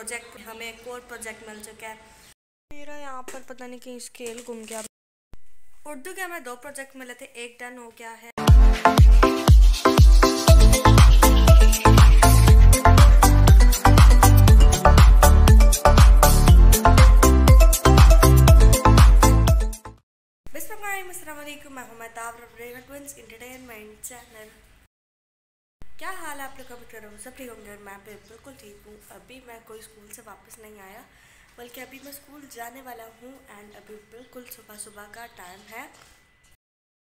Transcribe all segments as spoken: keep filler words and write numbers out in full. Project, हमें एक और प्रोजेक्ट मिल चुका है। मेरा यहाँ पर पता नहीं कि स्केल घूम गया। उर्दू के हमें दो प्रोजेक्ट मिले थे, एक डन हो गया है। बिस्मिल्लाहिर्रहमानिर्रहीम, मैं हूं दावर ट्विंस एंटरटेनमेंट चैनल। क्या हाल है आप लोग का? बता रहा हूँ सब ठीक होंगे और मैं बिल्कुल ठीक हूँ। अभी मैं कोई स्कूल से वापस नहीं आया, बल्कि अभी मैं स्कूल जाने वाला हूँ। एंड अभी बिल्कुल सुबह सुबह का टाइम है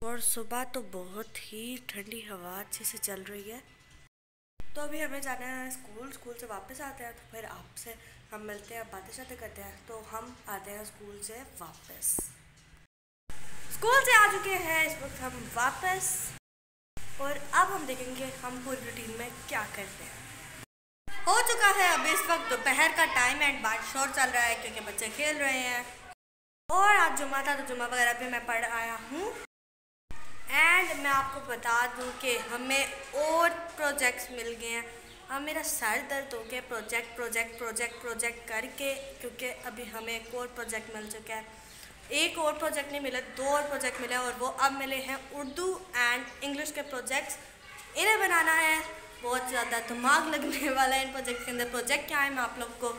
और सुबह तो बहुत ही ठंडी हवा अच्छे से चल रही है। तो अभी हमें जाना है स्कूल। स्कूल से वापस आते हैं तो फिर आपसे हम मिलते हैं, बातें शातें करते हैं। तो हम आते हैं स्कूल से वापस। स्कूल से आ चुके हैं इस वक्त हम वापस, और अब हम देखेंगे हम पूरी रूटीन में क्या करते हैं। हो चुका है अब इस वक्त दोपहर का टाइम एंड बारिश और चल रहा है क्योंकि बच्चे खेल रहे हैं। और आज जुम्मा था तो जुम्मा वगैरह भी मैं पढ़ आया हूँ। एंड मैं आपको बता दूँ कि हमें और प्रोजेक्ट्स मिल गए हैं। अब मेरा सर दर्द हो गया प्रोजेक्ट प्रोजेक्ट प्रोजेक्ट प्रोजेक्ट करके, क्योंकि अभी हमें एक और प्रोजेक्ट मिल चुका है। एक और प्रोजेक्ट नहीं मिला, दो और प्रोजेक्ट मिले और वो अब मिले हैं उर्दू एंड इंग्लिश के प्रोजेक्ट्स। इन्हें बनाना है, बहुत ज़्यादा दिमाग लगने वाला है इन प्रोजेक्ट के अंदर। प्रोजेक्ट क्या है मैं आप लोग को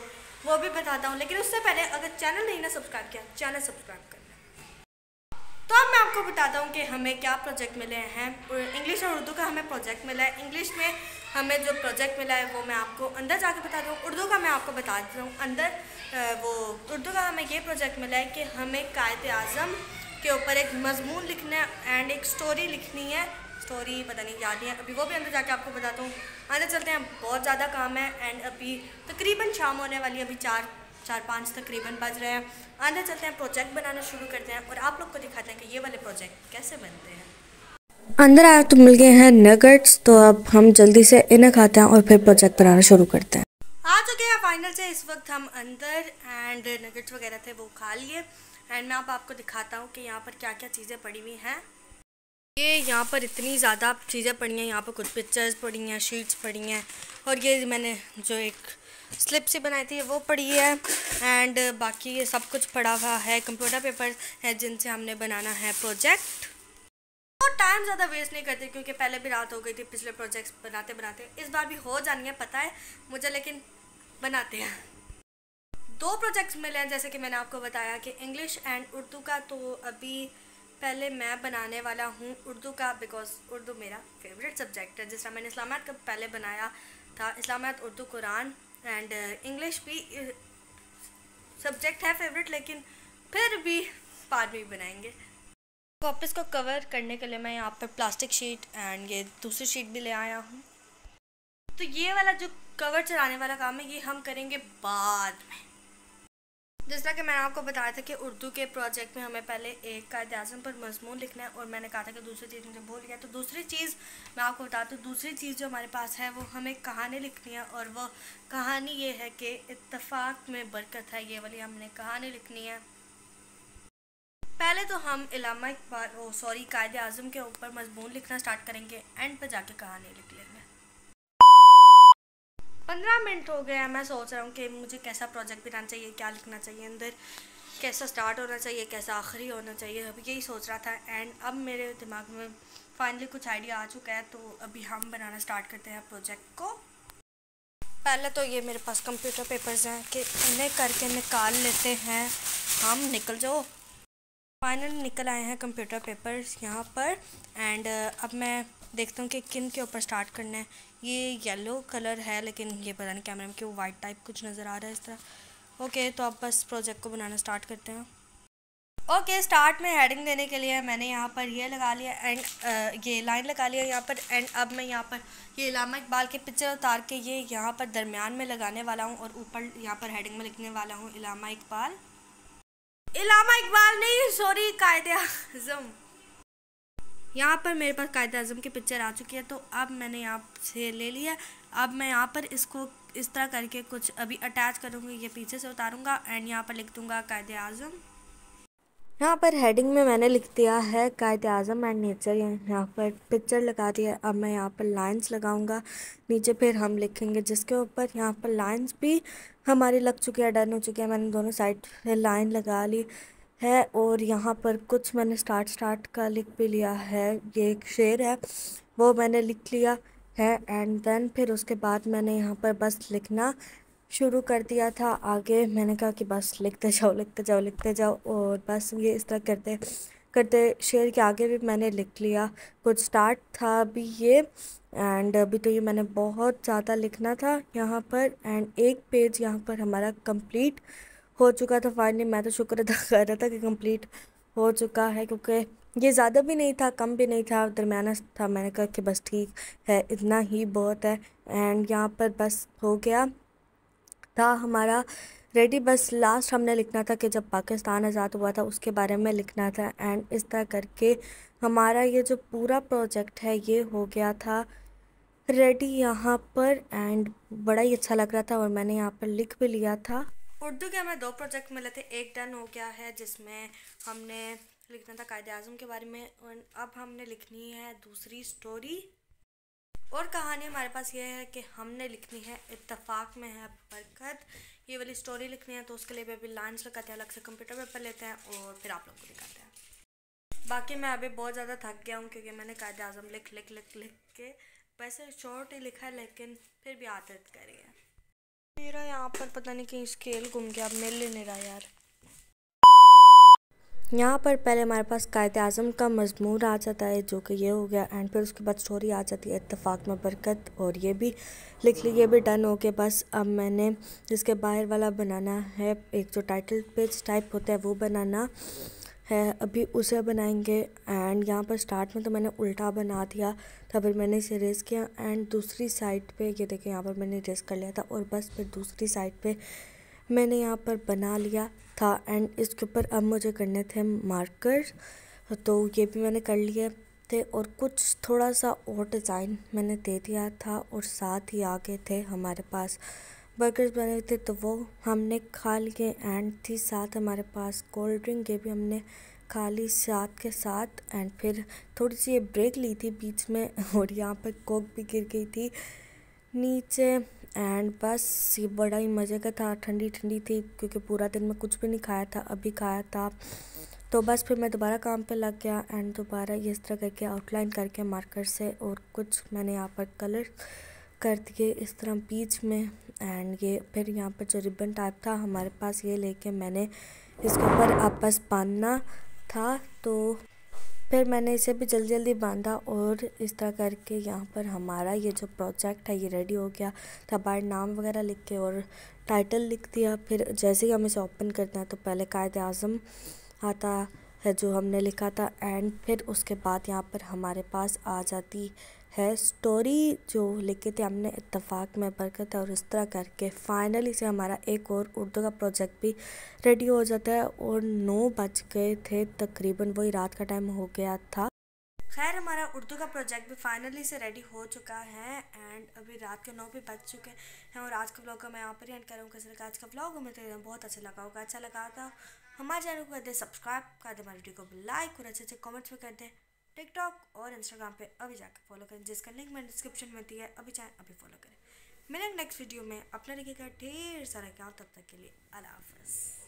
वो भी बताता हूँ, लेकिन उससे पहले अगर चैनल नहीं ना सब्सक्राइब किया, चैनल सब्सक्राइब करना। तो अब मैं आपको बताता हूँ कि हमें क्या प्रोजेक्ट मिले हैं। इंग्लिश और उर्दू का हमें प्रोजेक्ट मिला है। इंग्लिश में हमें जो प्रोजेक्ट मिला है वो मैं आपको अंदर जाके बता दूँ। उर्दू का मैं आपको बता देता हूँ अंदर। वो उर्दू का हमें ये प्रोजेक्ट मिला है कि हमें कायद-ए-आज़म के ऊपर एक मजमून लिखना है एंड एक स्टोरी लिखनी है। स्टोरी पता नहीं याद नहीं है, अभी वो भी अंदर जाके आपको बताता हूँ। अंदर चलते हैं, बहुत ज़्यादा काम है। एंड अभी तकरीबन शाम होने वाली है, अभी चार चार पाँच तकरीबन बज रहे हैं। अंदर चलते हैं, प्रोजेक्ट बनाना शुरू करते हैं और आप लोग को दिखाते हैं कि ये वाले प्रोजेक्ट कैसे बनते हैं। अंदर आए तो मिल गए हैं नगेट्स, तो अब हम जल्दी से इन्हें खाते हैं और फिर प्रोजेक्ट बनाना शुरू करते हैं। आ चुके हैं फाइनल से इस वक्त हम अंदर, एंड नगेट्स वगैरह थे वो खा लिए। एंड मैं आप आपको दिखाता हूँ कि यहाँ पर क्या क्या चीज़ें पड़ी हुई हैं। ये यहाँ पर इतनी ज़्यादा चीज़ें पड़ी हैं। यहाँ पर कुछ पिक्चर्स पड़ी हैं, शीट्स पड़ी हैं, और ये मैंने जो एक स्लिप सी बनाई थी वो पड़ी है। एंड बाकी ये सब कुछ पड़ा हुआ है। कंप्यूटर पेपर है जिनसे हमने बनाना है प्रोजेक्ट। टाइम ज़्यादा वेस्ट नहीं करते क्योंकि पहले भी रात हो गई थी पिछले प्रोजेक्ट्स बनाते बनाते। इस बार भी हो जानी है पता है मुझे, लेकिन बनाते हैं। दो प्रोजेक्ट्स मिले हैं जैसे कि मैंने आपको बताया कि इंग्लिश एंड उर्दू का। तो अभी पहले मैं बनाने वाला हूँ उर्दू का, बिकॉज उर्दू मेरा फेवरेट सब्जेक्ट है। जिस तरह मैंने इस्लामियात का पहले बनाया था, इस्लामियात, उर्दू, कुरान एंड इंग्लिश भी सब्जेक्ट है फेवरेट, लेकिन फिर भी बाद में बनाएंगे। वापस को कवर करने के लिए मैं यहाँ पर प्लास्टिक शीट एंड ये दूसरी शीट भी ले आया हूँ। तो ये वाला जो कवर चलाने वाला काम है ये हम करेंगे बाद में। जिस तरह कि मैंने आपको बताया था कि उर्दू के प्रोजेक्ट में हमें पहले एक कायद-ए-आज़म पर मजमून लिखना है, और मैंने कहा था कि दूसरी चीज़ मुझे भूल गया। तो दूसरी चीज़ मैं आपको बताती हूँ, दूसरी चीज़ जो हमारे पास है वो हमें कहानी लिखनी है, और वो कहानी ये है कि इत्तेफाक में बरकत है। ये वाली हमने कहानी लिखनी है। पहले तो हम अल्लामा इकबाल ओ सॉरी कायद-ए-आज़म के ऊपर मजमून लिखना स्टार्ट करेंगे, एंड पर जाके कहानी लिख लेंगे। पंद्रह मिनट हो गए हैं, मैं सोच रहा हूँ कि मुझे कैसा प्रोजेक्ट बनाना चाहिए, क्या लिखना चाहिए अंदर, कैसा स्टार्ट होना चाहिए, कैसा आखिरी होना चाहिए। अभी यही सोच रहा था एंड अब मेरे दिमाग में फाइनली कुछ आइडिया आ चुका है। तो अभी हम बनाना स्टार्ट करते हैं प्रोजेक्ट को। पहले तो ये मेरे पास कंप्यूटर पेपर्स हैं कि इन्हें करके निकाल लेते हैं हम। निकल जाओ। फाइनल निकल आए हैं कंप्यूटर पेपर्स यहाँ पर। एंड अब मैं देखता हूँ कि किन के ऊपर स्टार्ट करना है। ये येलो कलर है, लेकिन ये पता नहीं कैमरे में क्यों वाइट टाइप कुछ नज़र आ रहा है इस तरह। ओके, तो अब बस प्रोजेक्ट को बनाना स्टार्ट करते हैं। ओके, स्टार्ट में हेडिंग देने के लिए मैंने यहाँ पर ये लगा लिया एंड ये लाइन लगा लिया यहाँ पर। एंड अब मैं यहाँ पर ये अल्लामा इकबाल के पिक्चर उतार के ये यहाँ पर दरमियान में लगाने वाला हूँ, और ऊपर यहाँ पर हेडिंग में लिखने वाला हूँ अल्लामा इकबाल। अल्लामा इकबाल नहीं, सॉरी, कायद-ए-आज़म। यहाँ पर मेरे पास कायद-ए-आज़म की पिक्चर आ चुकी है। तो अब मैंने यहाँ से ले लिया। अब मैं यहाँ पर इसको इस तरह करके कुछ अभी अटैच करूँगी, ये पीछे से उतारूँगा एंड यहाँ पर लिख दूँगा कायद-ए-आज़म। यहाँ पर हेडिंग में मैंने लिख दिया है कायद-ए-आज़म एंड नेचर, यहाँ पर पिक्चर लगा दी है। अब मैं यहाँ पर लाइंस लगाऊंगा, नीचे फिर हम लिखेंगे, जिसके ऊपर यहाँ पर लाइंस भी हमारी लग चुकी है, डन हो चुकी है। मैंने दोनों साइड लाइन लगा ली है और यहाँ पर कुछ मैंने स्टार्ट स्टार्ट का लिख भी लिया है, ये एक शेर है वो मैंने लिख लिया है। एंड देन फिर उसके बाद मैंने यहाँ पर बस लिखना शुरू कर दिया था। आगे मैंने कहा कि बस लिखते जाओ लिखते जाओ लिखते जाओ और बस ये इस तरह करते करते शेर के आगे भी मैंने लिख लिया। कुछ स्टार्ट था अभी ये एंड अभी तो ये मैंने बहुत ज़्यादा लिखना था यहाँ पर। एंड एक पेज यहाँ पर हमारा कंप्लीट हो चुका था फाइनली। मैं तो शुक्र अदा कर रहा था कि कंप्लीट हो चुका है, क्योंकि ये ज़्यादा भी नहीं था कम भी नहीं था, दरमियाना था। मैंने कहा कि बस ठीक है, इतना ही बहुत है। एंड यहाँ पर बस हो गया था हमारा रेडी। बस लास्ट हमने लिखना था कि जब पाकिस्तान आज़ाद हुआ था उसके बारे में लिखना था। एंड इस तरह करके हमारा ये जो पूरा प्रोजेक्ट है ये हो गया था रेडी यहाँ पर। एंड बड़ा ही अच्छा लग रहा था और मैंने यहाँ पर लिख भी लिया था। उर्दू के हमें दो प्रोजेक्ट मिले थे, एक डन हो गया है जिसमें हमने लिखना था कायद-ए-आज़म के बारे में, और अब हमने लिखनी है दूसरी स्टोरी। और कहानी हमारे पास ये है कि हमने लिखनी है इत्तेफाक में है बरकत, ये वाली स्टोरी लिखनी है। तो उसके लिए भी अभी लाइंस लगाते हैं अलग से, कंप्यूटर पेपर लेते हैं और फिर आप लोग को दिखाते हैं। बाकी मैं अभी बहुत ज़्यादा थक गया हूँ क्योंकि मैंने कायद-ए-आज़म लिख लिख लिख लिख के वैसे शॉर्ट ही लिखा है, लेकिन फिर भी आदत करी है। मेरा यहाँ पर पता नहीं कि स्केल घूम गया, अब मिल ही नहीं रहा यार। यहाँ पर पहले हमारे पास कायद-ए-आज़म का मजमूर आ जाता है जो कि ये हो गया। एंड फिर उसके बाद स्टोरी आ जाती है इत्तेफाक में बरकत, और ये भी लिख ली, ये भी डन हो गया। बस अब मैंने जिसके बाहर वाला बनाना है, एक जो टाइटल पेज टाइप होता है वो बनाना है, अभी उसे बनाएंगे। एंड यहाँ पर स्टार्ट में तो मैंने उल्टा बना दिया था, फिर मैंने इसे रेस किया एंड दूसरी साइड पर ये देखें यहाँ पर मैंने रेस कर लिया था और बस फिर दूसरी साइड पर मैंने यहाँ पर बना लिया था। एंड इसके ऊपर अब मुझे करने थे मार्कर्स, तो ये भी मैंने कर लिए थे और कुछ थोड़ा सा और डिज़ाइन मैंने दे दिया था। और साथ ही आगे थे हमारे पास बर्गर्स बने हुए थे तो वो हमने खा लिए। एंड थी साथ हमारे पास कोल्ड ड्रिंक, ये भी हमने खा ली साथ के साथ। एंड फिर थोड़ी सी ब्रेक ली थी बीच में और यहाँ पर कोक भी गिर गई थी नीचे। एंड बस ये बड़ा ही मज़े का था, ठंडी ठंडी थी क्योंकि पूरा दिन मैं कुछ भी नहीं खाया था, अभी खाया था। तो बस फिर मैं दोबारा काम पे लग गया एंड दोबारा ये इस तरह करके आउटलाइन करके मार्कर से, और कुछ मैंने यहाँ पर कलर कर दिए इस तरह बीच में। एंड ये फिर यहाँ पर जो रिबन टाइप था हमारे पास ये लेके मैंने इसके ऊपर आपस बांधना था, तो फिर मैंने इसे भी जल्दी जल्दी बांधा। और इस तरह करके यहाँ पर हमारा ये जो प्रोजेक्ट है ये रेडी हो गया था। बाहर नाम वगैरह लिख के और टाइटल लिख दिया। फिर जैसे ही हम इसे ओपन करते हैं तो पहले कायद-ए-आज़म आता है जो हमने लिखा था। एंड फिर उसके बाद यहाँ पर हमारे पास आ जाती है स्टोरी जो लिखी थी हमने इत्तेफाक में बरकत है। और इस तरह करके फाइनली से हमारा एक और उर्दू का प्रोजेक्ट भी रेडी हो जाता है। और नौ बज गए थे तकरीबन, वही रात का टाइम हो गया था। खैर हमारा उर्दू का प्रोजेक्ट भी फाइनली से रेडी हो चुका है एंड अभी रात के नौ भी बज चुके हैं। और आज के ब्लॉग को मैं यहाँ पर एंड कर रहा हूँ। कैसे लगा आज का ब्लॉग, हमें बहुत अच्छा लगा होगा। अच्छा लगा था हमारे चैनल को कर दें सब्सक्राइब, कर दें हमारे वीडियो को लाइक और अच्छे अच्छे कमेंट्स में कर दें। टिकटॉक और इंस्टाग्राम पे अभी जाकर फॉलो करें जिसका लिंक मैंने डिस्क्रिप्शन में दिया है, अभी चाहें अभी फॉलो करें। मिलेंगे नेक्स्ट वीडियो में, अपना रखिएगा ढेर सारा ख्याल, तब तक के लिए अल्लाह हाफ़िज़।